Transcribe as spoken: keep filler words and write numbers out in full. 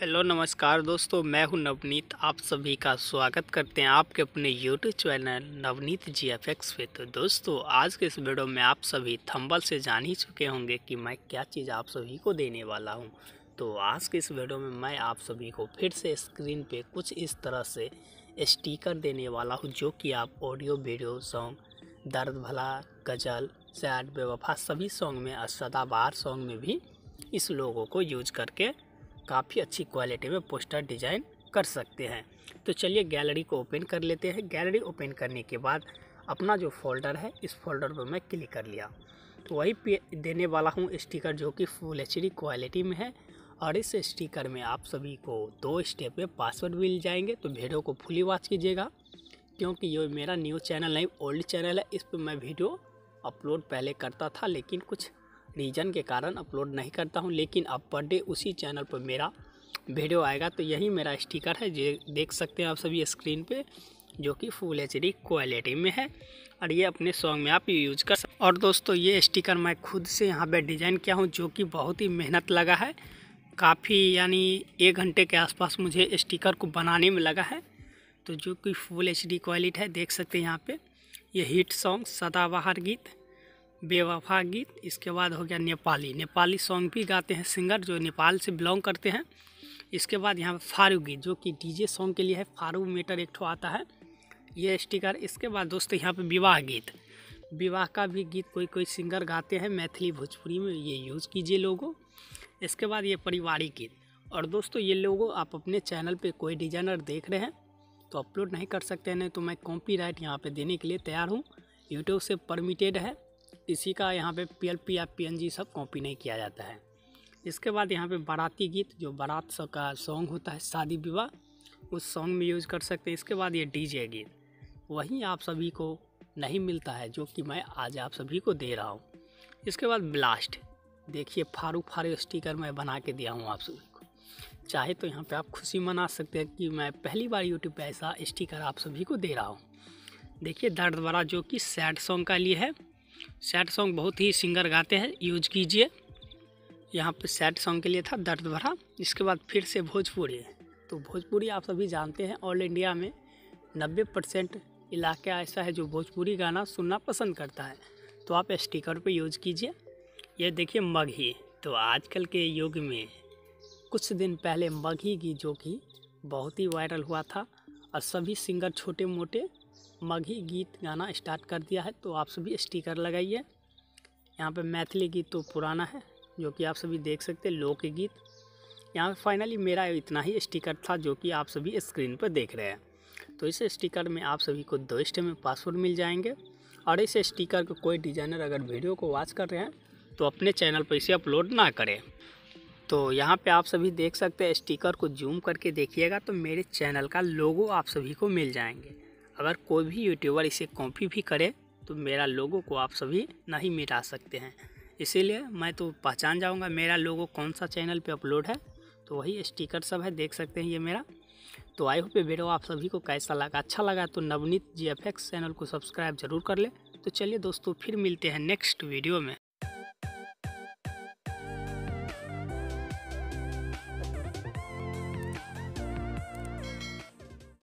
Hello नमस्कार दोस्तों, मैं हूं नवनीत। आप सभी का स्वागत करते हैं आपके अपने YouTube channel Navneet G F X पे। तो दोस्तों, आज के इस वीडियो में आप सभी थंबनेल से जान ही चुके होंगे कि मैं क्या चीज़ आप सभी को देने वाला हूं। तो आज के इस वीडियो में मैं आप सभी को फिर से स्क्रीन पे कुछ इस तरह से स्टिकर देने वाला हूँ, जो कि आप ऑडियो वीडियो सॉन्ग, दर्द भला, गज़ल, सैड, बेवफा सभी सॉन्ग में, सदाबहार सॉन्ग में भी इस लोगों को यूज करके काफ़ी अच्छी क्वालिटी में पोस्टर डिज़ाइन कर सकते हैं। तो चलिए गैलरी को ओपन कर लेते हैं। गैलरी ओपन करने के बाद अपना जो फोल्डर है, इस फोल्डर पर मैं क्लिक कर लिया। तो वही पे देने वाला हूँ स्टिकर, जो कि फुल एचडी क्वालिटी में है। और इस स्टिकर में आप सभी को दो स्टेप में पासवर्ड मिल जाएंगे। तो वीडियो को फुली वॉच कीजिएगा, क्योंकि ये मेरा न्यू चैनल नहीं, ओल्ड चैनल है। इस पर मैं वीडियो अपलोड पहले करता था, लेकिन कुछ रीजन के कारण अपलोड नहीं करता हूं। लेकिन अब पर डे उसी चैनल पर मेरा वीडियो आएगा। तो यही मेरा स्टिकर है, ये देख सकते हैं आप सभी स्क्रीन पे, जो कि फुल एचडी क्वालिटी में है। और ये अपने सॉन्ग में आप यूज कर सकते। और दोस्तों, ये स्टिकर मैं खुद से यहाँ पे डिज़ाइन किया हूँ, जो कि बहुत ही मेहनत लगा है। काफ़ी यानी एक घंटे के आसपास मुझे स्टिकर को बनाने में लगा है। तो जो कि फुल एचडी क्वालिटी है, देख सकते हैं यहाँ पर। ये हिट सॉन्ग, सदाबहार गीत, बेवफा गीत, इसके बाद हो गया नेपाली। नेपाली सॉन्ग भी गाते हैं सिंगर जो नेपाल से बिलोंग करते हैं। इसके बाद यहाँ पर फारू गीत, जो कि डीजे सॉन्ग के लिए है। फारू मीटर एक ठो आता है, ये स्टिकर। इसके बाद दोस्तों यहाँ पे विवाह गीत, विवाह का भी गीत कोई कोई सिंगर गाते हैं मैथिली भोजपुरी में, ये यूज़ कीजिए लोगों। इसके बाद ये पारिवारिक गीत। और दोस्तों, ये लोगों आप अपने चैनल पर कोई डिजाइनर देख रहे हैं तो अपलोड नहीं कर सकते हैं, तो मैं कॉपीराइट यहाँ पर देने के लिए तैयार हूँ। यूट्यूब से परमिटेड है, इसी का यहाँ पे पी एल पी या पी एन जी सब कॉपी नहीं किया जाता है। इसके बाद यहाँ पे बाराती गीत, जो बारात का सॉन्ग होता है शादी विवाह, उस सॉन्ग में यूज़ कर सकते हैं। इसके बाद ये डीजे गीत, वहीं आप सभी को नहीं मिलता है, जो कि मैं आज आप सभी को दे रहा हूँ। इसके बाद ब्लास्ट, देखिए फारू फारू स्टिकर मैं बना के दिया हूँ आप सभी को। चाहे तो यहाँ पर आप खुशी मना सकते हैं कि मैं पहली बार यूट्यूब पर ऐसा स्टिकर आप सभी को दे रहा हूँ। देखिए दर्द भरा, जो कि सैड सॉन्ग का लिए है। सैड सॉन्ग बहुत ही सिंगर गाते हैं, यूज कीजिए। यहाँ पे सैड सॉन्ग के लिए था दर्द भरा। इसके बाद फिर से भोजपुरी। तो भोजपुरी आप सभी जानते हैं, ऑल इंडिया में नब्बे परसेंट इलाका ऐसा है जो भोजपुरी गाना सुनना पसंद करता है। तो आप स्टिकर पे यूज कीजिए। ये देखिए मगही। तो आजकल के युग में कुछ दिन पहले मगही की, जो कि बहुत ही वायरल हुआ था, और सभी सिंगर छोटे मोटे मगही गीत गाना स्टार्ट कर दिया है। तो आप सभी स्टिकर लगाइए। यहाँ पे मैथिली गीत तो पुराना है, जो कि आप सभी देख सकते हैं, लोकगीत। यहाँ पे फाइनली मेरा इतना ही स्टिकर था, जो कि आप सभी स्क्रीन पर देख रहे हैं। तो इस स्टिकर में आप सभी को दो स्टेप में पासवर्ड मिल जाएंगे। और इस स्टिकर को कोई डिज़ाइनर अगर वीडियो को वॉच कर रहे हैं तो अपने चैनल पर इसे अपलोड ना करें। तो यहाँ पर आप सभी देख सकते हैं, स्टिकर को जूम करके देखिएगा तो मेरे चैनल का लोगो आप सभी को मिल जाएंगे। अगर कोई भी यूट्यूबर इसे कॉपी भी करे तो मेरा लोगो को आप सभी नहीं मिटा सकते हैं। इसीलिए मैं तो पहचान जाऊंगा मेरा लोगो कौन सा चैनल पे अपलोड है। तो वही स्टिकर सब है, देख सकते हैं ये मेरा। तो आई होप ये वीडियो आप सभी को कैसा लगा। अच्छा लगा तो Navneet G F X channel को सब्सक्राइब जरूर कर ले। तो चलिए दोस्तों, फिर मिलते हैं नेक्स्ट वीडियो में।